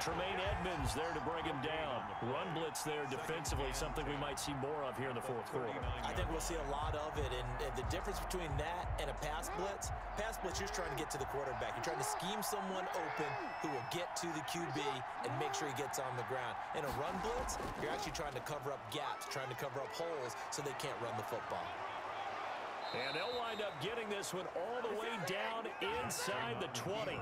Tremaine Edmonds there to bring him down. Run blitz there defensively, something we might see more of here in the fourth quarter. I think we'll see a lot of it, and, and the difference between that and a pass blitz, pass blitz you're trying to get to the quarterback. You're trying to scheme someone open who will get to the Q B and make sure he gets on the ground. In a run blitz, you're actually trying to cover up gaps, trying to cover up holes so they can't run the football. And they'll wind up getting this one all the way down inside the twenty.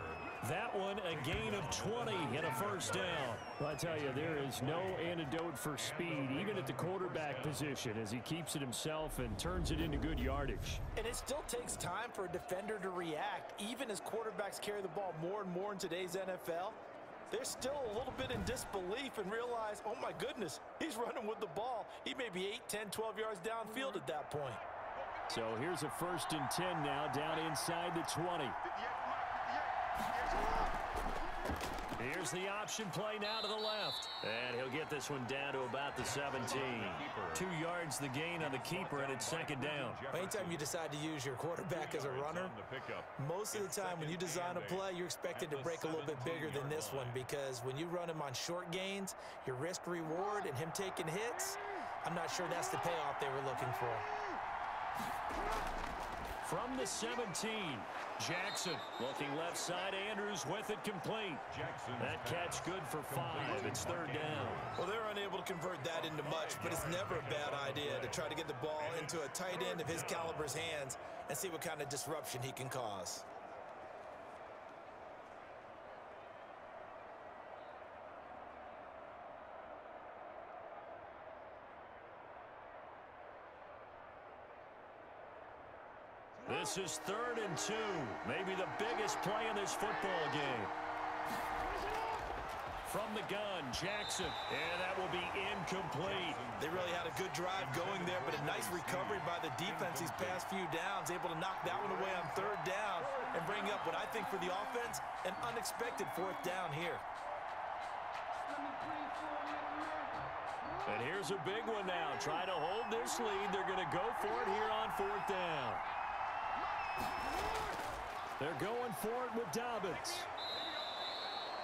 That one a gain of twenty and a first down. Well, I tell you, there is no antidote for speed, even at the quarterback position, as he keeps it himself and turns it into good yardage. And it still takes time for a defender to react. Even as quarterbacks carry the ball more and more in today's N F L, they're still a little bit in disbelief and realize, oh my goodness, he's running with the ball. He may be eight, ten, twelve yards downfield at that point. So here's a first and ten now, down inside the twenty. Here's the option play now to the left. And he'll get this one down to about the seventeen. Two yards the gain on the keeper, and it's second down. Anytime you decide to use your quarterback as a runner, most of the time when you design a play, you're expected to break a little bit bigger than this one, because when you run him on short gains, your risk reward and him taking hits, I'm not sure that's the payoff they were looking for. From the seventeen, Jackson looking left side. Andrews with it complete. That catch good for five. It's third down. Well, they're unable to convert that into much, but it's never a bad idea to try to get the ball into a tight end of his caliber's hands and see what kind of disruption he can cause. This is third and two, maybe the biggest play in this football game. From the gun, Jackson, and that will be incomplete. They really had a good drive going there, but a nice recovery by the defense these past few downs, able to knock that one away on third down and bring up what I think for the offense, an unexpected fourth down here. And here's a big one now. Try to hold this lead. They're going to go for it here on fourth down. They're going for it with Dobbins.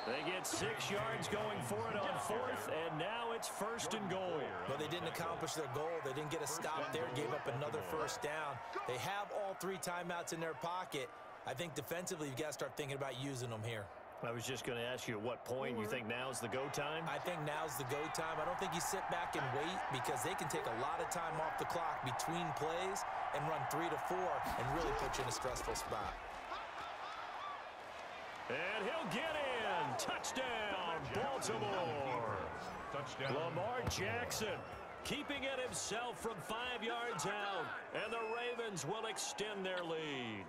They get six yards going for it on fourth, and now it's first and goal. But they didn't accomplish their goal. They didn't get a stop there, gave up another first down. They have all three timeouts in their pocket. I think defensively you've got to start thinking about using them here. I was just going to ask you at what point you think now's the go time? I think now's the go time. I don't think you sit back and wait, because they can take a lot of time off the clock between plays and run three to four and really put you in a stressful spot. And he'll get in. Touchdown, Baltimore. Touchdown. Lamar Jackson keeping it himself from five yards out. And the Ravens will extend their lead.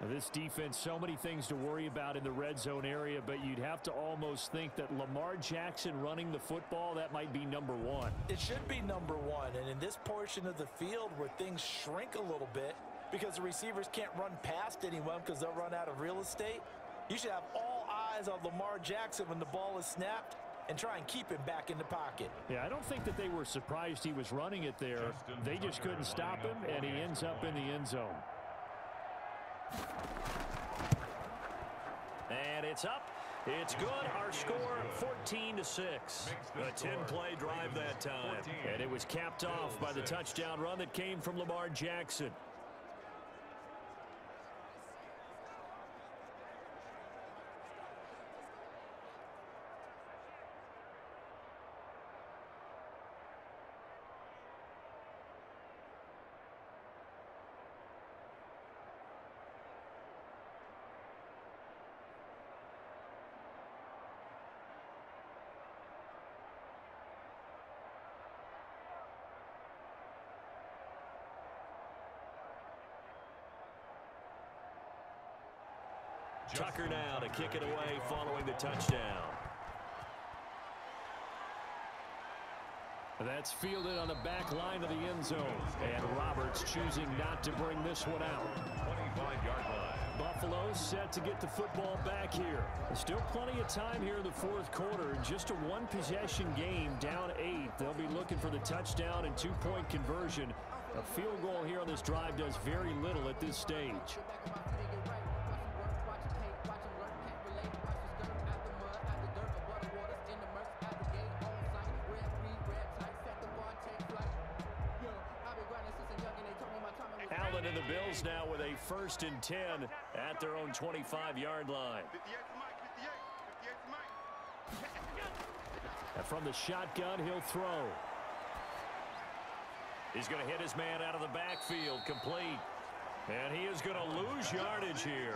Now this defense, so many things to worry about in the red zone area, but you'd have to almost think that Lamar Jackson running the football, that might be number one. It should be number one. And in this portion of the field where things shrink a little bit because the receivers can't run past anyone because they'll run out of real estate, you should have all eyes on Lamar Jackson when the ball is snapped and try and keep him back in the pocket. Yeah, I don't think that they were surprised he was running it there. Justin they just couldn't stop him, and he ends up in the end zone. And it's up. It's good. Our score, fourteen to six. A ten-play drive that time. And it was capped off by the touchdown run that came from Lamar Jackson. Tucker now to kick it away following the touchdown. That's fielded on the back line of the end zone. And Roberts choosing not to bring this one out. twenty-five yard line. Buffalo's set to get the football back here. Still plenty of time here in the fourth quarter. Just a one-possession game, down eight. They'll be looking for the touchdown and two-point conversion. A field goal here on this drive does very little at this stage. Allen and the Bills now with a first and ten at their own twenty-five yard line. And from the shotgun, he'll throw. He's going to hit his man out of the backfield, complete. And he is going to lose yardage here.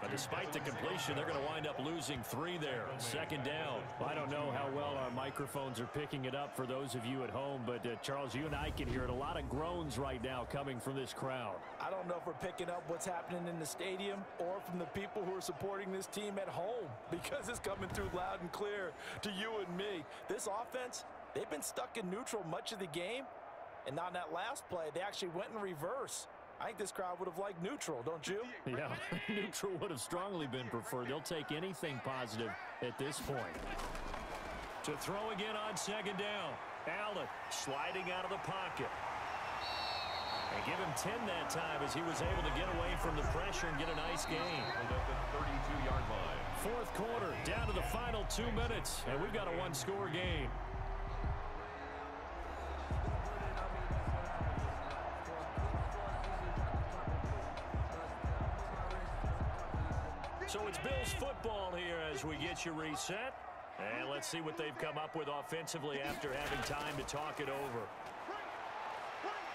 But despite the completion, they're going to wind up losing three there. Second down. Well, I don't know how well our microphones are picking it up for those of you at home, but uh, Charles, you and I can hear it. A lot of groans right now coming from this crowd. I don't know if we're picking up what's happening in the stadium or from the people who are supporting this team at home, because it's coming through loud and clear to you and me. This offense, they've been stuck in neutral much of the game, and on that last play, they actually went in reverse. I think this crowd would have liked neutral, don't you? Yeah, neutral would have strongly been preferred. They'll take anything positive at this point. To throw again on second down. Allen sliding out of the pocket. And give him ten that time as he was able to get away from the pressure and get a nice gain. thirty-two yard line. Fourth quarter, down to the final two minutes, and we've got a one-score game. So it's Bills football here as we get you reset. And let's see what they've come up with offensively after having time to talk it over.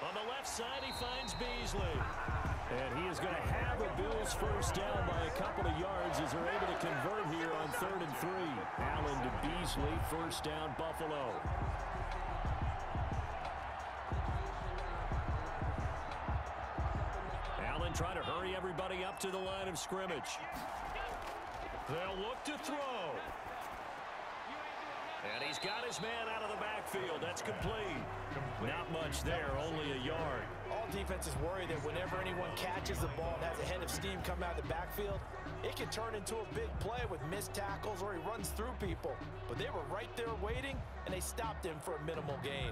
On the left side, he finds Beasley. And he is going to have a Bills first down by a couple of yards as they're able to convert here on third and three. Allen to Beasley, first down, Buffalo. Allen trying to hurry everybody up to the line of scrimmage. They'll look to throw. And he's got his man out of the backfield. That's complete. Not much there, only a yard. All defenses worry that whenever anyone catches the ball and has a head of steam come out of the backfield, it can turn into a big play with missed tackles or he runs through people. But they were right there waiting, and they stopped him for a minimal gain.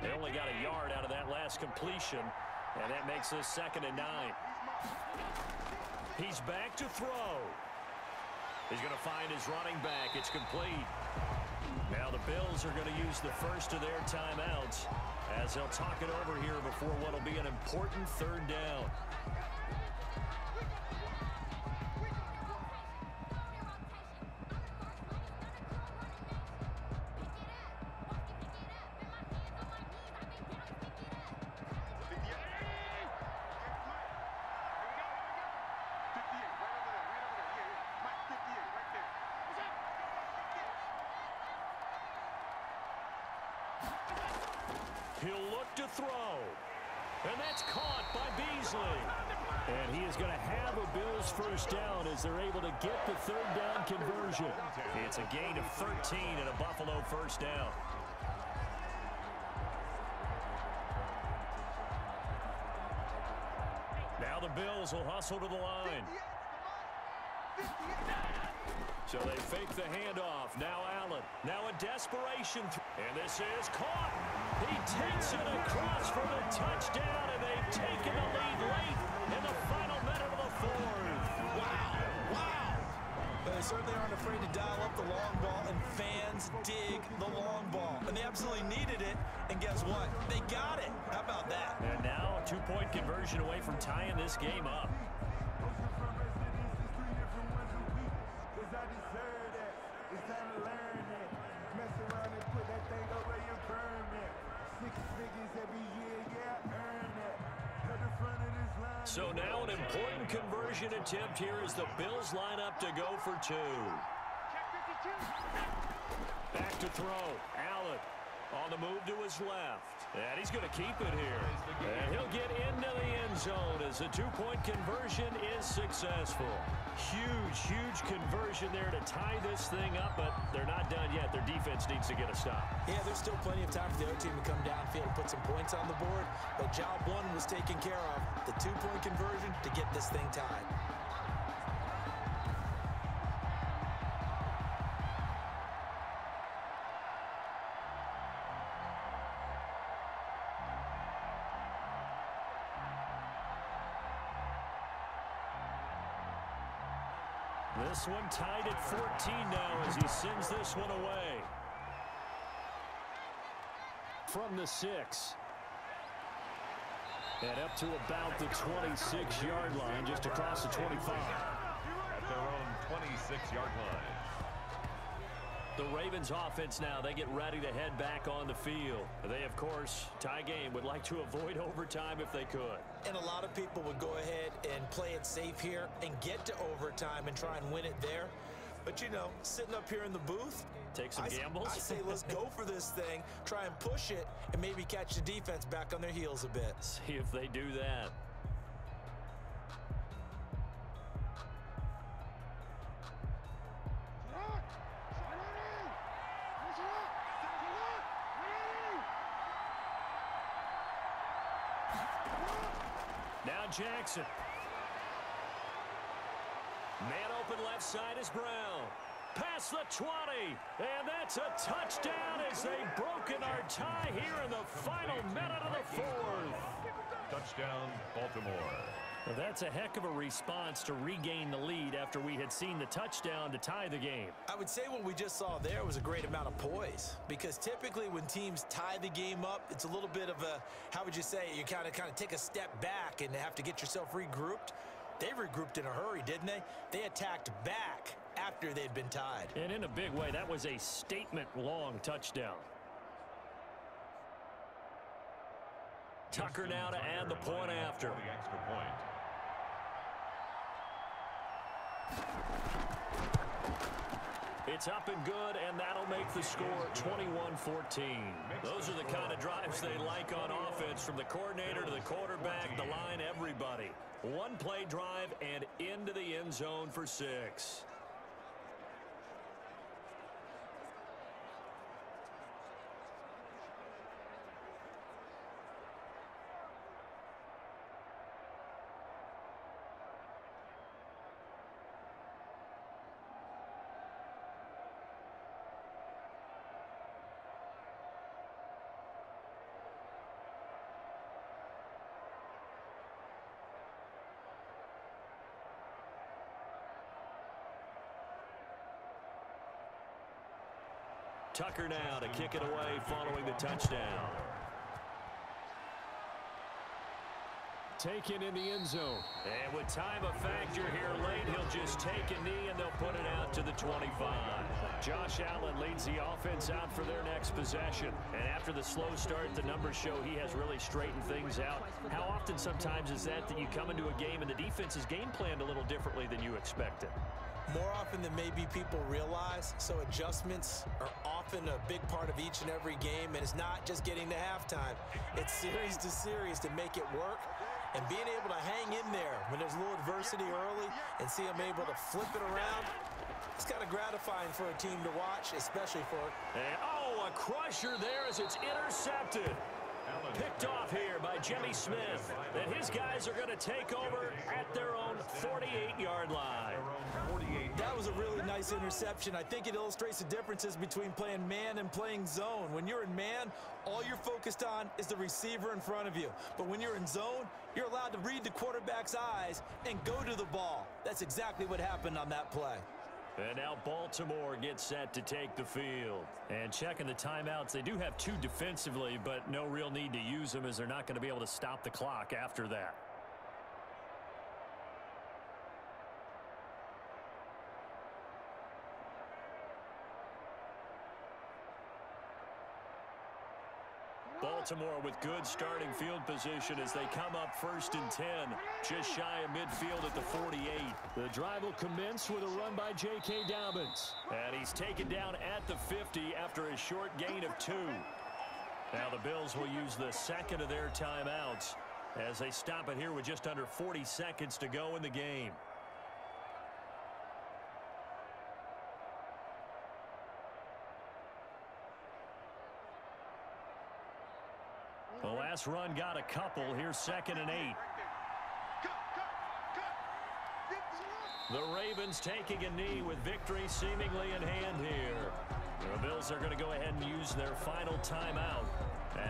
They only got a yard yard out of that last completion, and that makes this second and nine. He's back to throw. He's going to find his running back. It's complete. Now the Bills are going to use the first of their timeouts as they'll talk it over here before what will be an important third down. Get the third down conversion. It's a gain of thirteen and a Buffalo first down. Now the Bills will hustle to the line. So they fake the handoff. Now Allen. Now a desperation. And this is caught. He takes it across for the touchdown, and they've taken the lead late in the final minute of the fourth. Wow. But they certainly aren't afraid to dial up the long ball, and fans dig the long ball. And they absolutely needed it, and guess what? They got it. How about that? And now a two-point conversion away from tying this game up. So now an important conversion attempt here as the Bills line up to go for two. Back to throw. Allen on the move to his left. And he's going to keep it here. And he'll get into the end zone as the two-point conversion is successful. Huge, huge conversion there to tie this thing up, but they're not done yet. Their defense needs to get a stop. Yeah, there's still plenty of time for the other team to come downfield and put some points on the board. But job one was taken care of. The two-point conversion to get this thing tied. This one tied at fourteen now as he sends this one away. From the six. And up to about the twenty-six yard line, just across the twenty-five. At their own twenty-six yard line. The Ravens offense now, they get ready to head back on the field. They, of course, tie game, would like to avoid overtime if they could. And a lot of people would go ahead and play it safe here and get to overtime and try and win it there. But, you know, sitting up here in the booth, take some I, gambles. I say let's go for this thing, try and push it, and maybe catch the defense back on their heels a bit. See if they do that. Now Jackson. Man open left side is Brown. Past the twenty, and that's a touchdown as they've broken our tie here in the final minute of the fourth. Touchdown, Baltimore. Well, that's a heck of a response to regain the lead after we had seen the touchdown to tie the game. I would say what we just saw there was a great amount of poise, because typically when teams tie the game up, it's a little bit of a, how would you say, you kind of kind of take a step back and have to get yourself regrouped. They regrouped in a hurry, didn't they? They attacked back after they'd been tied. And in a big way, that was a statement-long touchdown. Tucker now to add the point after. The extra point. It's up and good, and that'll make the score twenty-one fourteen. Those are the kind of drives they like on offense, from the coordinator to the quarterback, the line, everybody. One play drive and into the end zone for six. Tucker now to kick it away following the touchdown. Taken in the end zone. And with time a factor here late, he'll just take a knee and they'll put it out to the twenty-five. Josh Allen leads the offense out for their next possession. And after the slow start, the numbers show he has really straightened things out. How often sometimes is that that you come into a game and the defense is game planned a little differently than you expected? More often than maybe people realize, so adjustments are often a big part of each and every game, and it's not just getting to halftime. It's series to series to make it work, and being able to hang in there when there's a little adversity early and see them able to flip it around. It's kind of gratifying for a team to watch, especially for it. And oh, a crusher there as it's intercepted. Picked off here by Jimmy Smith, and his guys are going to take over at their own forty-eight yard line. That was a really nice interception. I think it illustrates the differences between playing man and playing zone. When you're in man, all you're focused on is the receiver in front of you. But when you're in zone, you're allowed to read the quarterback's eyes and go to the ball. That's exactly what happened on that play. And now Baltimore gets set to take the field. And checking the timeouts, they do have two defensively, but no real need to use them as they're not going to be able to stop the clock after that. Baltimore with good starting field position as they come up first and ten, just shy of midfield at the forty-eight. The drive will commence with a run by J K Dobbins. And he's taken down at the fifty after a short gain of two. Now the Bills will use the second of their timeouts as they stop it here with just under forty seconds to go in the game. The last run got a couple. Here's second and eight. The Ravens taking a knee with victory seemingly in hand here. The Bills are going to go ahead and use their final timeout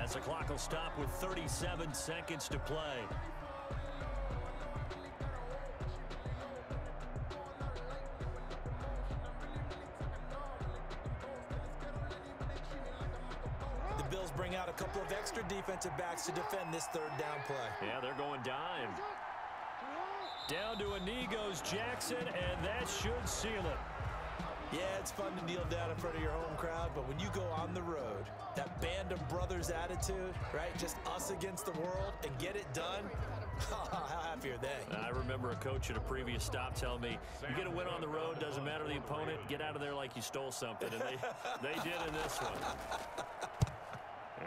as the clock will stop with thirty-seven seconds to play. Bring out a couple of extra defensive backs to defend this third down play. Yeah, they're going dime. Down to a knee goes Jackson, and that should seal it. Yeah, it's fun to kneel down in front of your home crowd, but when you go on the road, that band of brothers attitude, right? Just us against the world and get it done. How happy are they? I remember a coach at a previous stop telling me, you get a win on the road, doesn't matter the opponent, get out of there like you stole something. And they, they did in this one.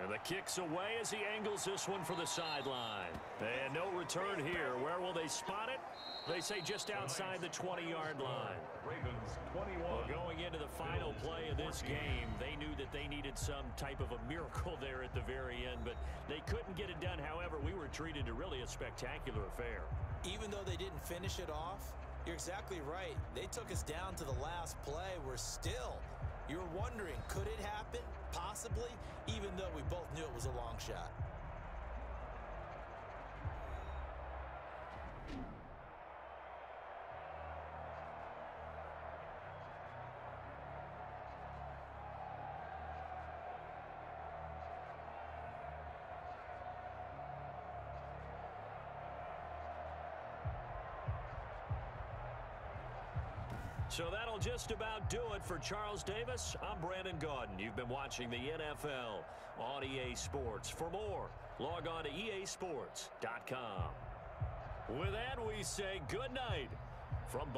And the kick's away as he angles this one for the sideline. And no return here. Where will they spot it? They say just outside the twenty yard line. Ravens twenty-one. Well, going into the final play of this game, they knew that they needed some type of a miracle there at the very end, but they couldn't get it done. However, we were treated to really a spectacular affair. Even though they didn't finish it off, you're exactly right. They took us down to the last play. We're still... You're wondering, could it happen? Possibly, even though we both knew it was a long shot. So that'll just about do it for Charles Davis. I'm Brandon Gaudin. You've been watching the N F L on E A Sports. For more, log on to E A sports dot com. With that, we say good night from Buffalo.